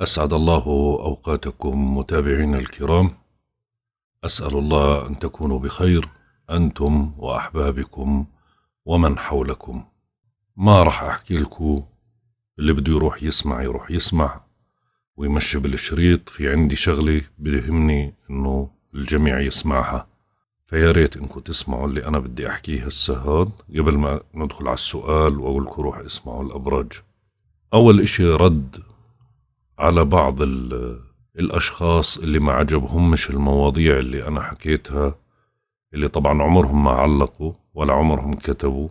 أسعد الله أوقاتكم متابعينا الكرام، أسأل الله أن تكونوا بخير أنتم وأحبابكم ومن حولكم. ما راح أحكي لكم، اللي بده يروح يسمع ويمشي بالشريط. في عندي شغلة بيهمني إنه الجميع يسمعها، فيا ريت إنكم تسمعوا اللي أنا بدي أحكيه هسه هاد قبل ما ندخل على السؤال وأقول لكم روح اسمعوا الأبراج. أول إشي رد على بعض الأشخاص اللي ما عجبهمش المواضيع اللي أنا حكيتها، اللي طبعا عمرهم ما علقوا ولا عمرهم كتبوا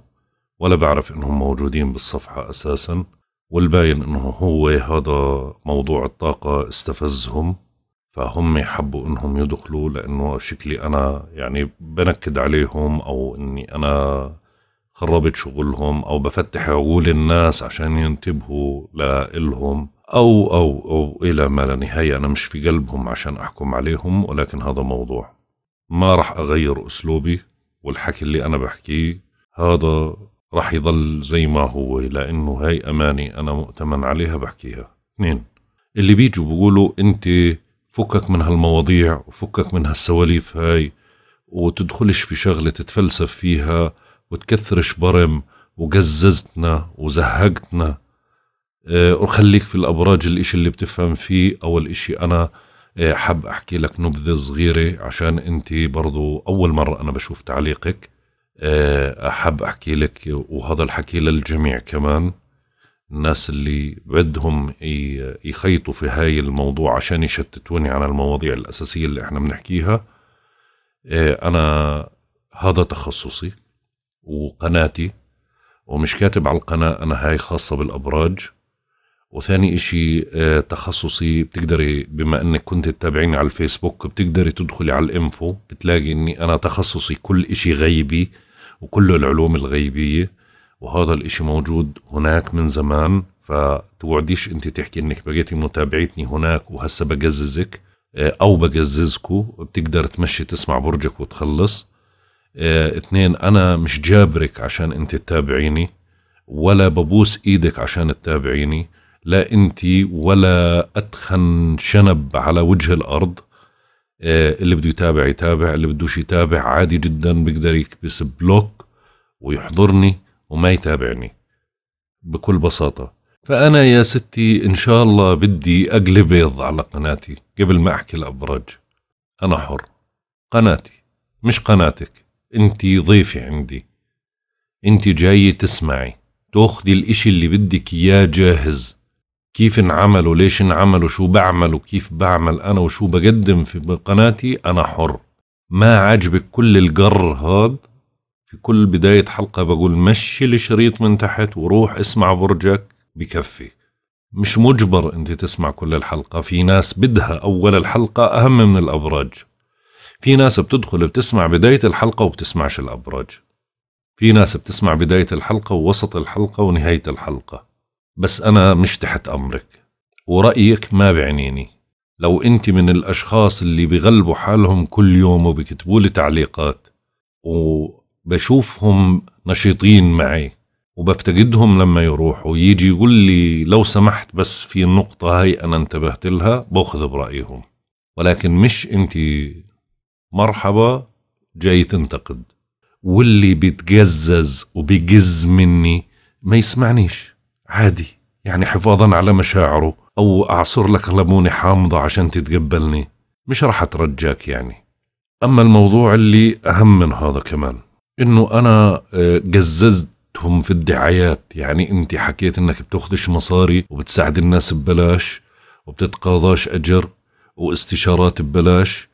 ولا بعرف إنهم موجودين بالصفحة أساسا، والباين إنه هو هذا موضوع الطاقة استفزهم، فهم يحبوا إنهم يدخلوا لأنه شكلي أنا يعني بنكد عليهم أو إني أنا خربت شغلهم أو بفتح عقول الناس عشان ينتبهوا لإلهم أو إلى ما لا نهاية. أنا مش في قلبهم عشان أحكم عليهم، ولكن هذا موضوع ما راح أغير أسلوبي، والحكي اللي أنا بحكيه هذا راح يظل زي ما هو، لأنه هاي أماني أنا مؤتمن عليها بحكيها. اثنين، اللي بيجوا بيقولوا أنت فكك من هالمواضيع وفكك من هالسواليف هاي وتدخلش في شغلة تتفلسف فيها وتكثرش برم وقززتنا وزهقتنا، وخليك في الأبراج الإشي اللي بتفهم فيه. أول إشي أنا حاب أحكي لك نبذة صغيرة عشان أنت برضو أول مرة أنا بشوف تعليقك، أحب أحكي لك وهذا الحكي للجميع، كمان الناس اللي بدهم يخيطوا في هاي الموضوع عشان يشتتوني عن المواضيع الأساسية اللي احنا بنحكيها. أنا هذا تخصصي وقناتي، ومش كاتب على القناة أنا هاي خاصة بالأبراج. وثاني إشي تخصصي، بتقدري بما أنك كنت تتابعيني على الفيسبوك بتقدري تدخلي على الإنفو بتلاقي أني أنا تخصصي كل إشي غيبي وكل العلوم الغيبية، وهذا الإشي موجود هناك من زمان، فتوعديش أنت تحكي أنك بقيتي متابعتني هناك وهسه بقززك أو بقززكو، بتقدر تمشي تسمع برجك وتخلص. اثنين، أنا مش جابرك عشان أنت تتابعيني ولا ببوس إيدك عشان تتابعيني، لا أنت ولا أتخن شنب على وجه الأرض. اللي بده يتابع يتابع، اللي بدوش يتابع عادي جدا، بيقدر يكبس بلوك ويحضرني وما يتابعني بكل بساطة. فأنا يا ستي إن شاء الله بدي أقلب بيض على قناتي قبل ما أحكي الأبراج. أنا حر، قناتي مش قناتك، أنت ضيفي عندي، أنت جاي تسمعي تاخذي الإشي اللي بدك إياه جاهز، كيف انعمل وليش انعمل وشو بعمل وكيف بعمل أنا وشو بقدم في قناتي. أنا حر، ما عجبك كل القر هاد، في كل بداية حلقة بقول مشي الشريط من تحت وروح اسمع برجك بكفي، مش مجبر أنت تسمع كل الحلقة. في ناس بدها أول الحلقة أهم من الأبراج، في ناس بتدخل بتسمع بداية الحلقة وبتسمعش الأبراج، في ناس بتسمع بداية الحلقة ووسط الحلقة ونهاية الحلقة. بس أنا مش تحت أمرك، ورأيك ما بعنيني. لو أنت من الأشخاص اللي بغلبوا حالهم كل يوم وبكتبوا لي تعليقات وبشوفهم نشيطين معي وبفتقدهم لما يروحوا، يجي يقول لي لو سمحت بس في النقطة هاي أنا انتبهت لها، باخذ برأيهم. ولكن مش أنت مرحبا جاي تنتقد، واللي بيتقزز وبيقز مني ما يسمعنيش عادي، يعني حفاظا على مشاعره، أو أعصر لك ليمونة حامضة عشان تتقبلني، مش راح أترجاك يعني. أما الموضوع اللي أهم من هذا كمان، إنه أنا قززتهم في الدعايات. يعني أنت حكيت إنك بتاخدش مصاري وبتساعد الناس ببلاش وبتتقاضاش أجر واستشارات ببلاش،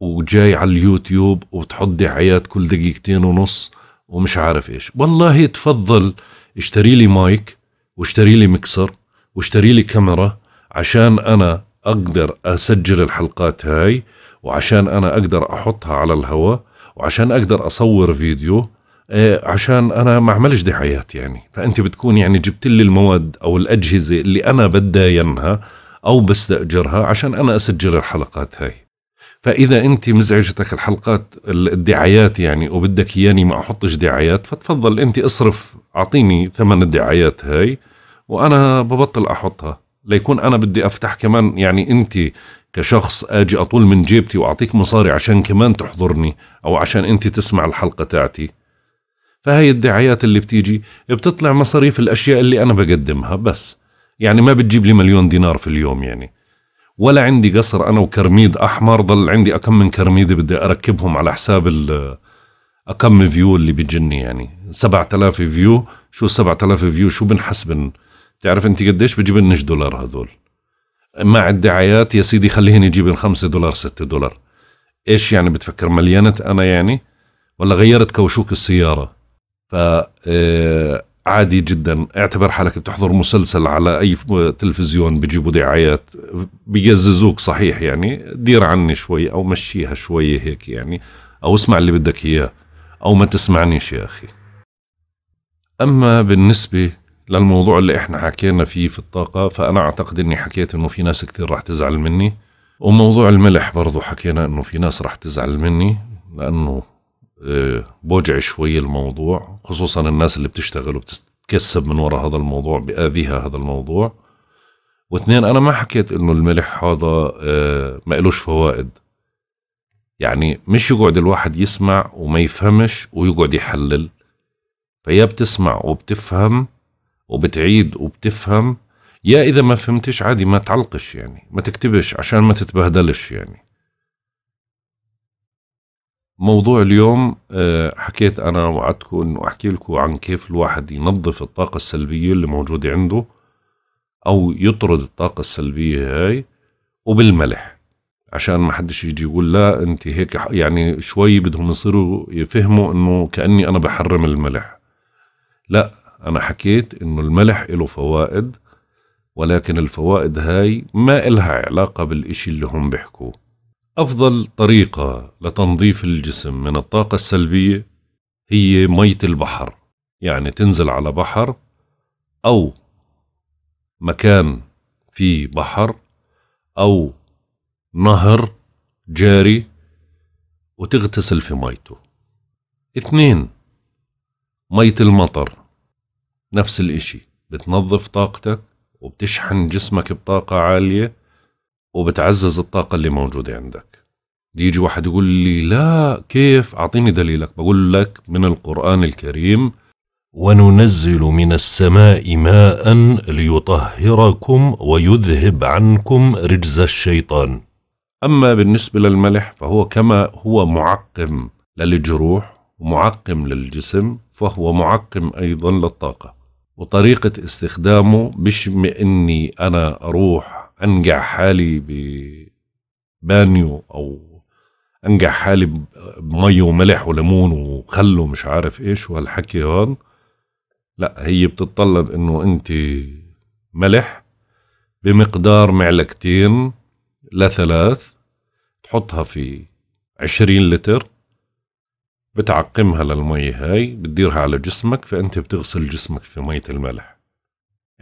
وجاي على اليوتيوب وتحط دعايات كل دقيقتين ونص ومش عارف ايش. والله تفضل اشتري لي مايك واشتري لي مكسر واشتري لي كاميرا عشان انا اقدر اسجل الحلقات هاي، وعشان انا اقدر احطها على الهواء، وعشان اقدر اصور فيديو، عشان انا ما اعملش دعايات يعني. فانت بتكون يعني جبت لي المواد او الاجهزة اللي انا بداينها او بستأجرها عشان انا اسجل الحلقات هاي. فإذا أنت مزعجتك الحلقات الدعايات يعني وبدك إياني ما أحطش دعايات، فتفضل أنت أصرف، أعطيني ثمن الدعايات هاي وأنا ببطل أحطها، ليكون أنا بدي أفتح كمان، يعني أنت كشخص أجي أطول من جيبتي وأعطيك مصاري عشان كمان تحضرني أو عشان أنت تسمع الحلقة تاعتي. فهي الدعايات اللي بتيجي بتطلع مصاريف الأشياء اللي أنا بقدمها بس، يعني ما بتجيب لي مليون دينار في اليوم يعني. ولا عندي قصر أنا وكرميد أحمر، ضل عندي أكم من كرميدة بدي أركبهم على حساب أكم فيو اللي بيجني، يعني 7000 فيو. شو 7000 فيو؟ شو بنحسبن؟ تعرف أنت قديش بجيبنش دولار هذول؟ مع الدعايات يا سيدي خليهن يجيبن 5 دولار 6 دولار. إيش يعني بتفكر مليانة أنا يعني؟ ولا غيرت كوشوك السيارة؟ عادي جدا، اعتبر حالك بتحضر مسلسل على أي تلفزيون بيجيبوا دعايات بيقززوك صحيح، يعني دير عني شوي أو مشيها شوي هيك يعني، أو اسمع اللي بدك إياه أو ما تسمعنيش يا أخي. أما بالنسبة للموضوع اللي إحنا حكينا فيه في الطاقة، فأنا أعتقد إني حكيت إنه في ناس كتير راح تزعل مني، وموضوع الملح برضو حكينا إنه في ناس راح تزعل مني لأنه بوجع شوي الموضوع، خصوصا الناس اللي بتشتغل وبتتكسب من وراء هذا الموضوع بآذيها هذا الموضوع. واثنين، أنا ما حكيت إنه الملح هذا ما إلوش فوائد، يعني مش يقعد الواحد يسمع وما يفهمش ويقعد يحلل. فيا بتسمع وبتفهم وبتعيد وبتفهم، يا إذا ما فهمتش عادي ما تعلقش يعني، ما تكتبش عشان ما تتبهدلش يعني. موضوع اليوم حكيت أنا وعدتكم إنه أحكي لكم عن كيف الواحد ينظف الطاقة السلبية اللي موجودة عنده أو يطرد الطاقة السلبية هاي، وبالملح عشان ما حدش يجي يقول لا أنت هيك، يعني شوي بدهم يصيروا يفهموا إنه كأني أنا بحرم الملح. لا، أنا حكيت إنه الملح له فوائد، ولكن الفوائد هاي ما إلها علاقة بالإشي اللي هم بيحكوه. أفضل طريقة لتنظيف الجسم من الطاقة السلبية هي مية البحر، يعني تنزل على بحر أو مكان فيه بحر أو نهر جاري وتغتسل في ميته. 2، مية المطر نفس الإشي، بتنظف طاقتك وبتشحن جسمك بطاقة عالية وبتعزز الطاقة اللي موجودة عندك. دي يجي واحد يقول لي لا كيف، أعطيني دليلك. بقول لك من القرآن الكريم: وننزل من السماء ماء ليطهركم ويذهب عنكم رجز الشيطان. أما بالنسبة للملح فهو كما هو معقم للجروح ومعقم للجسم فهو معقم أيضا للطاقة. وطريقة استخدامه مش إني أنا أروح أنقع حالي ببانيو أو أنقع حالي بمي وملح وليمون وخل ومش عارف إيش وهالحكي هون. لا، هي بتتطلب إنه أنت ملح بمقدار 2 ل 3 معالق تحطها في 20 لتر، بتعقمها للمي هاي، بتديرها على جسمك، فأنت بتغسل جسمك في مية الملح.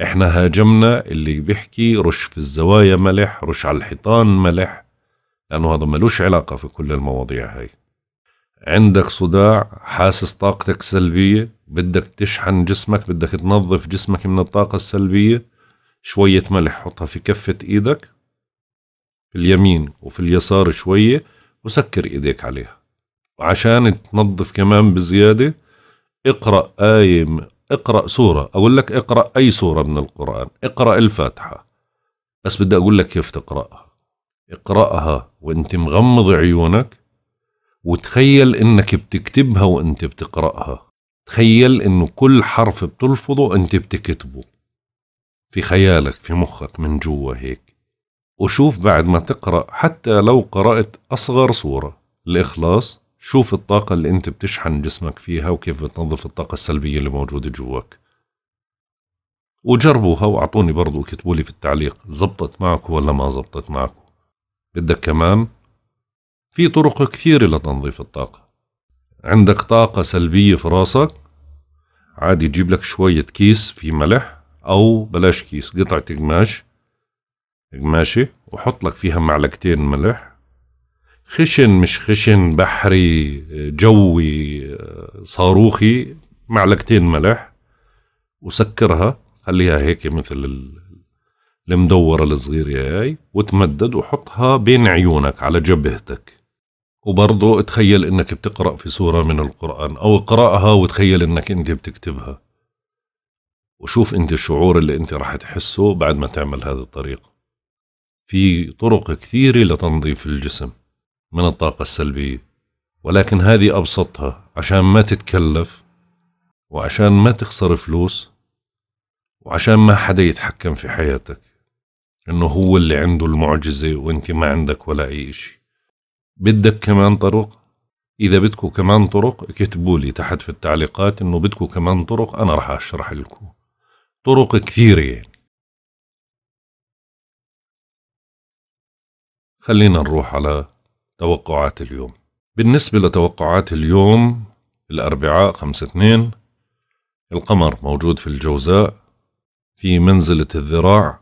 احنا هاجمنا اللي بيحكي رش في الزوايا ملح، رش على الحيطان ملح، لأنه هذا ملوش علاقة في كل المواضيع هاي. عندك صداع، حاسس طاقتك سلبية، بدك تشحن جسمك، بدك تنظف جسمك من الطاقة السلبية، شوية ملح حطها في كفة ايدك في اليمين وفي اليسار شوية وسكر ايديك عليها. وعشان تنظف كمان بزيادة اقرأ آية، اقرأ سورة. أقول لك اقرأ أي سورة من القرآن، اقرأ الفاتحة، بس بدي أقول لك كيف تقرأها. اقرأها وانت مغمض عيونك، وتخيل انك بتكتبها وانت بتقرأها، تخيل انه كل حرف بتلفظه انت بتكتبه في خيالك في مخك من جوا هيك. وشوف بعد ما تقرأ، حتى لو قرأت أصغر سورة الإخلاص، شوف الطاقة اللي انت بتشحن جسمك فيها وكيف بتنظف الطاقة السلبية اللي موجودة جواك. وجربوها واعطوني برضو، اكتبوا لي في التعليق زبطت معكم ولا ما زبطت معكم. بدك كمان في طرق كثيرة لتنظيف الطاقة. عندك طاقة سلبية في راسك، عادي تجيب لك شوية كيس في ملح، او بلاش كيس، قطعة قماش، قماشة، وحط لك فيها 2 معلقة ملح، خشن مش خشن، بحري، جوي، صاروخي، 2 معلقة ملح، وسكرها، خليها هيك مثل المدورة الصغيرة هاي وتمدد وحطها بين عيونك على جبهتك. وبرضه تخيل انك بتقرأ في سورة من القرآن او اقرأها وتخيل انك انت بتكتبها، وشوف انت الشعور اللي انت راح تحسه بعد ما تعمل هذه الطريقة. في طرق كثيرة لتنظيف الجسم من الطاقة السلبية، ولكن هذه أبسطها عشان ما تتكلف وعشان ما تخسر فلوس وعشان ما حدا يتحكم في حياتك انه هو اللي عنده المعجزة وانت ما عندك ولا اي اشي. بدك كمان طرق؟ اذا بدكوا كمان طرق اكتبوا لي تحت في التعليقات انه بدكوا كمان طرق، انا راح اشرح لكم طرق كثيرة يعني. خلينا نروح على توقعات اليوم. بالنسبة لتوقعات اليوم الأربعاء 5/2 القمر موجود في الجوزاء في منزلة الذراع.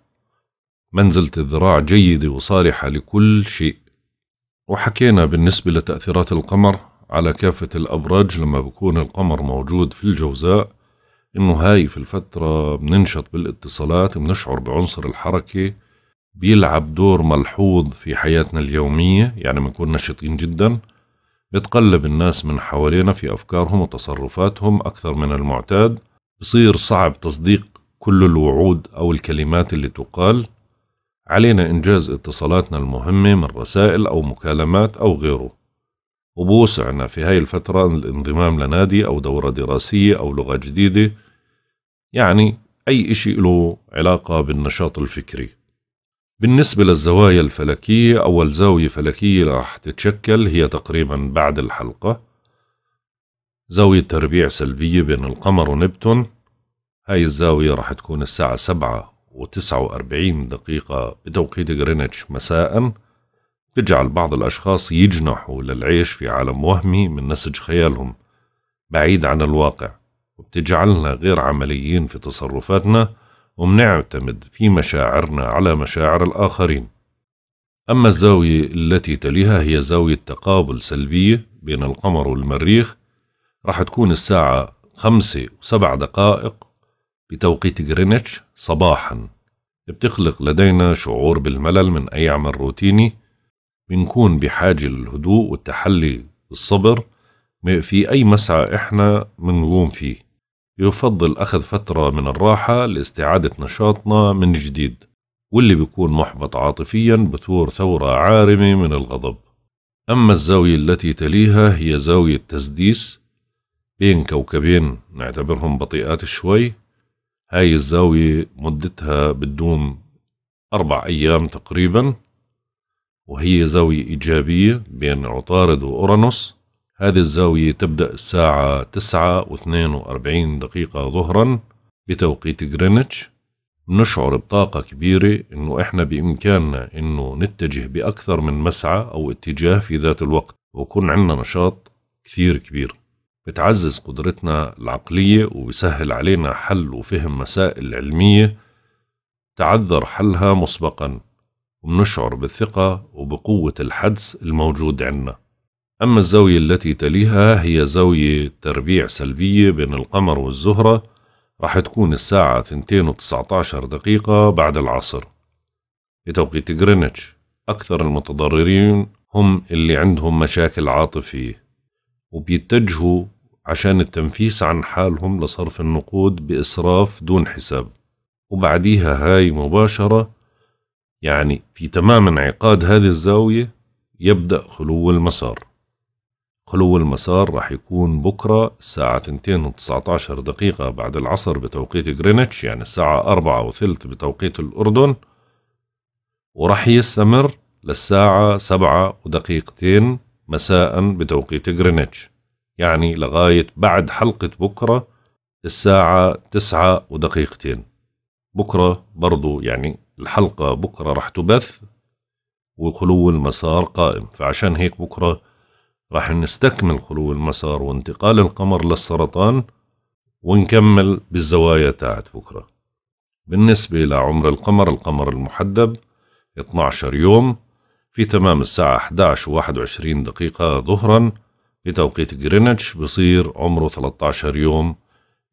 منزلة الذراع جيدة وصالحة لكل شيء، وحكينا بالنسبة لتأثيرات القمر على كافة الأبراج لما بكون القمر موجود في الجوزاء، إنه هاي في الفترة بننشط بالاتصالات، بنشعر بعنصر الحركة، بيلعب دور ملحوظ في حياتنا اليومية، يعني بنكون نشيطين جدا. بتقلب الناس من حوالينا في أفكارهم وتصرفاتهم أكثر من المعتاد، بصير صعب تصديق كل الوعود أو الكلمات اللي تقال. علينا إنجاز اتصالاتنا المهمة من رسائل أو مكالمات أو غيره، وبوسعنا في هاي الفترة الانضمام لنادي أو دورة دراسية أو لغة جديدة، يعني أي إشي له علاقة بالنشاط الفكري. بالنسبة للزوايا الفلكية، أول زاوية فلكية راح تتشكل هي تقريبا بعد الحلقة، زاوية تربيع سلبية بين القمر ونبتون. هاي الزاوية راح تكون الساعة 7:49 بتوقيت غرينتش مساءً، تجعل بعض الأشخاص يجنحوا للعيش في عالم وهمي من نسج خيالهم بعيد عن الواقع، وبتجعلنا غير عمليين في تصرفاتنا، ومنعتمد في مشاعرنا على مشاعر الآخرين. أما الزاوية التي تليها هي زاوية تقابل سلبية بين القمر والمريخ، راح تكون الساعة 5:07 بتوقيت غرينتش صباحا، بتخلق لدينا شعور بالملل من أي عمل روتيني، بنكون بحاجة للهدوء والتحلي والصبر في أي مسعى إحنا بنقوم فيه. يفضل أخذ فترة من الراحة لاستعادة نشاطنا من جديد، واللي بيكون محبط عاطفيا بثور ثورة عارمة من الغضب. أما الزاوية التي تليها هي زاوية تسديس بين كوكبين نعتبرهم بطيئات شوي. هاي الزاوية مدتها بتدوم 4 أيام تقريبا، وهي زاوية إيجابية بين عطارد وأورانوس. هذه الزاوية تبدأ الساعة 9:42 ظهرا بتوقيت غرينتش. نشعر بطاقة كبيرة إنه إحنا بإمكاننا إنه نتجه بأكثر من مسعى أو اتجاه في ذات الوقت، ويكون عندنا نشاط كثير كبير. بتعزز قدرتنا العقلية وبسهل علينا حل وفهم مسائل علمية تعذر حلها مسبقا، وبنشعر بالثقة وبقوة الحدس الموجود عندنا. أما الزاوية التي تليها هي زاوية تربيع سلبية بين القمر والزهرة، راح تكون الساعة 2:19 بعد العصر بتوقيت غرينتش. أكثر المتضررين هم اللي عندهم مشاكل عاطفية، وبيتجهوا عشان التنفيس عن حالهم لصرف النقود بإسراف دون حساب. وبعديها هاي مباشرة، يعني في تمام انعقاد هذه الزاوية يبدأ خلو المسار. خلو المسار راح يكون بكرة الساعة 2:19 بعد العصر بتوقيت غرينتش، يعني الساعة 4:03 بتوقيت الأردن، وراح يستمر للساعة 7:02 مساء بتوقيت غرينتش، يعني لغاية بعد حلقة بكرة الساعة 9:02. بكرة برضو يعني الحلقة بكرة رح تبث وخلو المسار قائم، فعشان هيك بكرة رح نستكمل خلو المسار وانتقال القمر للسرطان، ونكمل بالزوايا تاعت بكرة. بالنسبة لعمر القمر، القمر المحدب 12 يوم في تمام الساعة 11:21 ظهرا بتوقيت غرينتش، بصير عمره 13 يوم،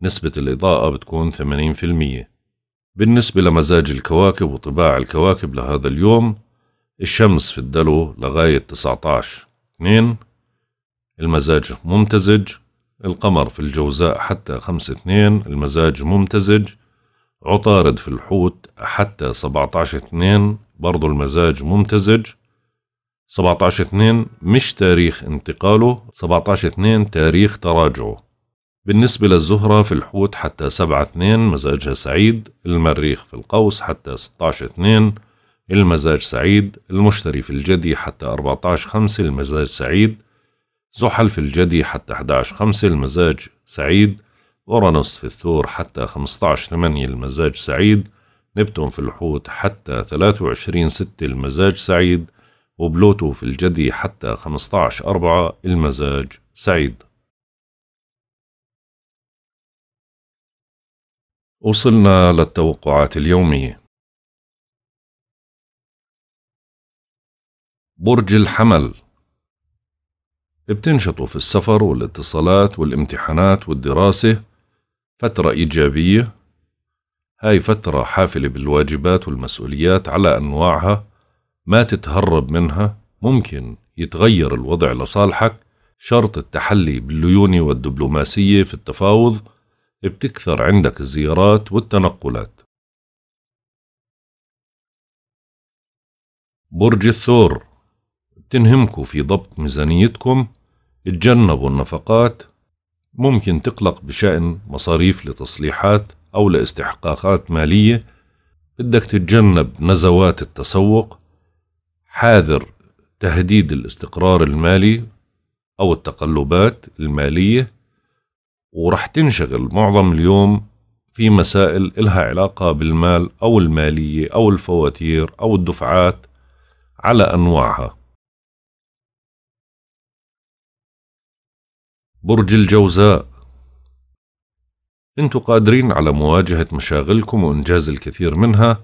نسبة الإضاءة بتكون 80%. بالنسبة لمزاج الكواكب وطباع الكواكب لهذا اليوم، الشمس في الدلو لغاية 19. 2 المزاج ممتزج، القمر في الجوزاء حتى 5/2 المزاج ممتزج، عطارد في الحوت حتى 17/2 برضو المزاج ممتزج. 17/2 مش تاريخ انتقاله، 17/2 تاريخ تراجعه. بالنسبة للزهرة في الحوت حتى 7/2 مزاجها سعيد، المريخ في القوس حتى 16/2 المزاج سعيد، المشتري في الجدي حتى 14/5 المزاج سعيد، زحل في الجدي حتى 11/5 المزاج سعيد، أورانوس في الثور حتى 15/8 المزاج سعيد، نبتون في الحوت حتى 23/6 المزاج سعيد، وبلوتو في الجدي حتى 15/4 المزاج سعيد. وصلنا للتوقعات اليومية. برج الحمل، بتنشطوا في السفر والاتصالات والامتحانات والدراسة، فترة إيجابية، هاي فترة حافلة بالواجبات والمسؤوليات على أنواعها، ما تتهرب منها، ممكن يتغير الوضع لصالحك، شرط التحلي بالليونة والدبلوماسية في التفاوض، بتكثر عندك الزيارات والتنقلات. برج الثور، بتنهمكوا في ضبط ميزانيتكم، تجنبوا النفقات، ممكن تقلق بشأن مصاريف لتصليحات أو لاستحقاقات مالية، بدك تتجنب نزوات التسوق، حاذر تهديد الاستقرار المالي أو التقلبات المالية، ورح تنشغل معظم اليوم في مسائل إلها علاقة بالمال أو المالية أو الفواتير أو الدفعات على أنواعها. برج الجوزاء، انتوا قادرين على مواجهة مشاغلكم وإنجاز الكثير منها،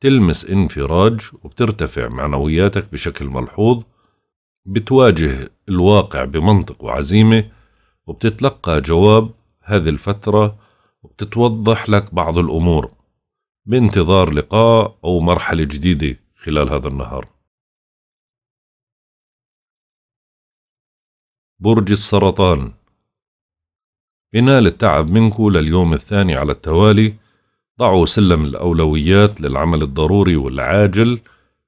تلمس انفراج وبترتفع معنوياتك بشكل ملحوظ، بتواجه الواقع بمنطق وعزيمة، وبتتلقى جواب هذه الفترة، وبتتوضح لك بعض الأمور بانتظار لقاء أو مرحلة جديدة خلال هذا النهار. برج السرطان، ينال التعب منكو لليوم الثاني على التوالي، ضعوا سلم الأولويات للعمل الضروري والعاجل،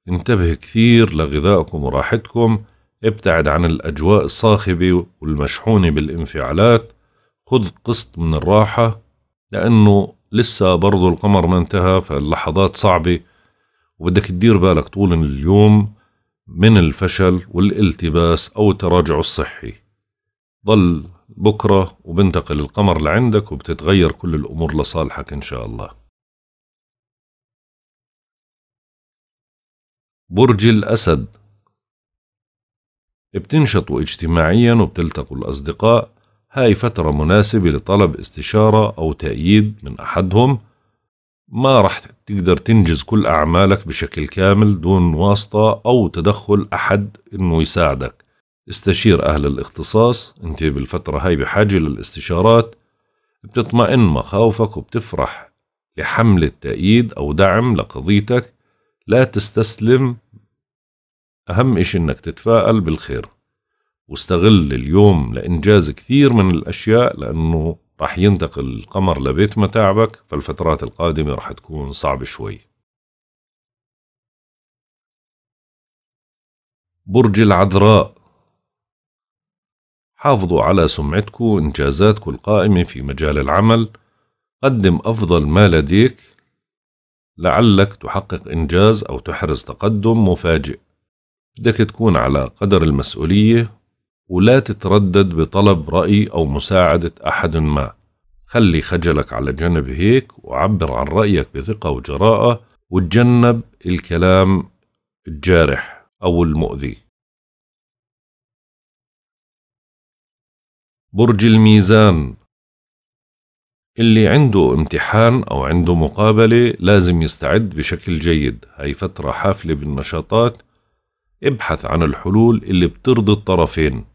انتبه كثير لغذائكم وراحتكم، ابتعد عن الأجواء الصاخبة والمشحونة بالانفعالات، خذ قسط من الراحة لأنه لسه برضو القمر ما انتهى، فاللحظات صعبة وبدك تدير بالك طول اليوم من الفشل والالتباس أو التراجع الصحي. ضل بكرة وبنتقل القمر لعندك وبتتغير كل الأمور لصالحك إن شاء الله. برج الأسد، بتنشطوا اجتماعيا وبتلتقوا الأصدقاء، هاي فترة مناسبة لطلب استشارة أو تأييد من أحدهم، ما رح تقدر تنجز كل أعمالك بشكل كامل دون واسطة أو تدخل أحد إنه يساعدك، استشير أهل الاختصاص، أنت بالفترة هاي بحاجة للاستشارات، بتطمئن مخاوفك وبتفرح لحملة تأييد أو دعم لقضيتك، لا تستسلم، أهم إشي إنك تتفائل بالخير، واستغل اليوم لإنجاز كثير من الأشياء لأنه راح ينتقل القمر لبيت متاعبك، فالفترات القادمة راح تكون صعبة شوي. برج العذراء، حافظوا على سمعتكم وإنجازاتكم القائمة في مجال العمل، قدم أفضل ما لديك لعلك تحقق إنجاز أو تحرز تقدم مفاجئ، بدك تكون على قدر المسؤولية ولا تتردد بطلب رأي أو مساعدة أحد ما، خلي خجلك على جنب هيك وعبر عن رأيك بثقة وجراءة، وتجنب الكلام الجارح أو المؤذي. برج الميزان، اللي عنده امتحان أو عنده مقابلة لازم يستعد بشكل جيد، هاي فترة حافلة بالنشاطات، ابحث عن الحلول اللي بترضي الطرفين،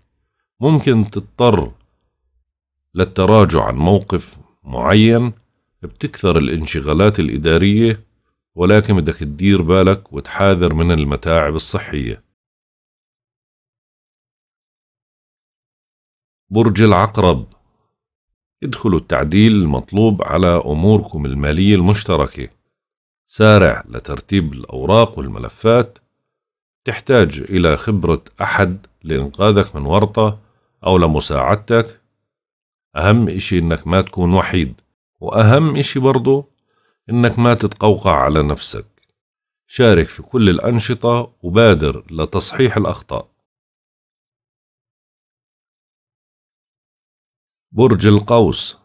ممكن تضطر للتراجع عن موقف معين، بتكثر الانشغالات الإدارية، ولكن بدك تدير بالك وتحاذر من المتاعب الصحية. برج العقرب، ادخلوا التعديل المطلوب على أموركم المالية المشتركة. سارع لترتيب الأوراق والملفات. تحتاج إلى خبرة أحد لإنقاذك من ورطة أو لمساعدتك. أهم إشي إنك ما تكون وحيد، وأهم إشي برضو إنك ما تتقوقع على نفسك. شارك في كل الأنشطة وبادر لتصحيح الأخطاء. برج القوس،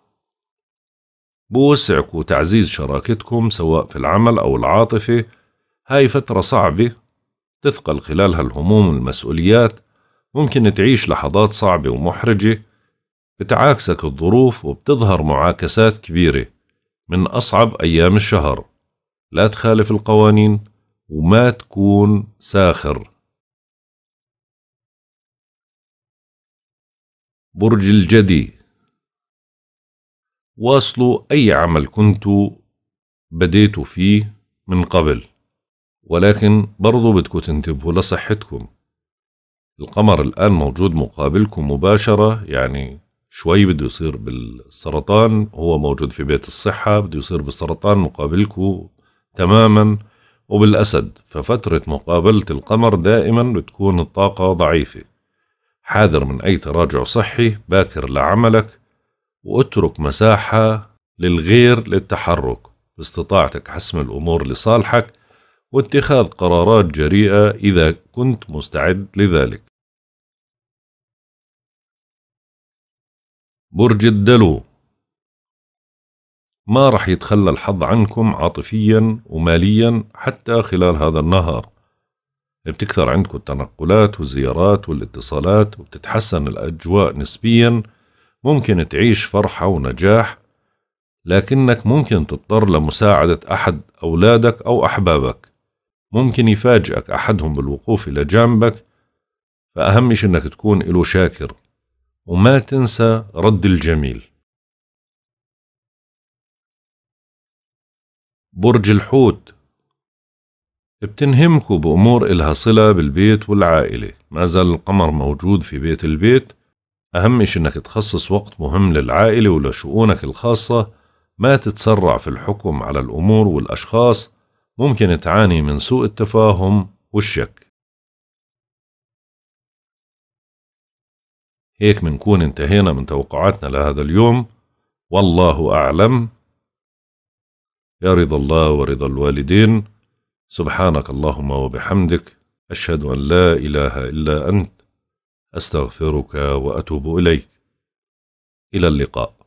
بوسعك وتعزيز شراكتكم سواء في العمل أو العاطفة. هاي فترة صعبة تثقل خلالها الهموم والمسؤوليات، ممكن تعيش لحظات صعبة ومحرجة بتعاكسك الظروف وبتظهر معاكسات كبيرة. من أصعب أيام الشهر، لا تخالف القوانين وما تكون ساخر. برج الجدي، واصلوا أي عمل كنتوا بديتوا فيه من قبل، ولكن برضو بدكوا تنتبهوا لصحتكم. القمر الآن موجود مقابلكم مباشرة، يعني شوي بده يصير بالسرطان، هو موجود في بيت الصحة بده يصير بالسرطان مقابلكم تماما، وبالأسد. ففترة مقابلة القمر دائما بتكون الطاقة ضعيفة. حاذر من أي تراجع صحي، باكر لعملك واترك مساحة للغير للتحرك. باستطاعتك حسم الأمور لصالحك واتخاذ قرارات جريئة إذا كنت مستعد لذلك. برج الدلو، ما رح يتخلى الحظ عنكم عاطفيا وماليا حتى خلال هذا النهار. بتكثر عندكم التنقلات والزيارات والاتصالات، وبتتحسن الأجواء نسبيا. ممكن تعيش فرحة ونجاح، لكنك ممكن تضطر لمساعدة أحد أولادك أو أحبابك. ممكن يفاجئك أحدهم بالوقوف إلى جنبك، فأهم شيء أنك تكون إله شاكر وما تنسى رد الجميل. برج الحوت، بتنهمكوا بأمور إلها صلة بالبيت والعائلة. ما زال القمر موجود في بيت البيت، أهم شيء أنك تخصص وقت مهم للعائلة ولشؤونك الخاصة. ما تتسرع في الحكم على الأمور والأشخاص، ممكن تعاني من سوء التفاهم والشك. هيك منكون انتهينا من توقعاتنا لهذا اليوم، والله أعلم. يا رضا الله ورضا الوالدين. سبحانك اللهم وبحمدك، أشهد أن لا إله إلا أنت، أستغفرك وأتوب إليك. إلى اللقاء.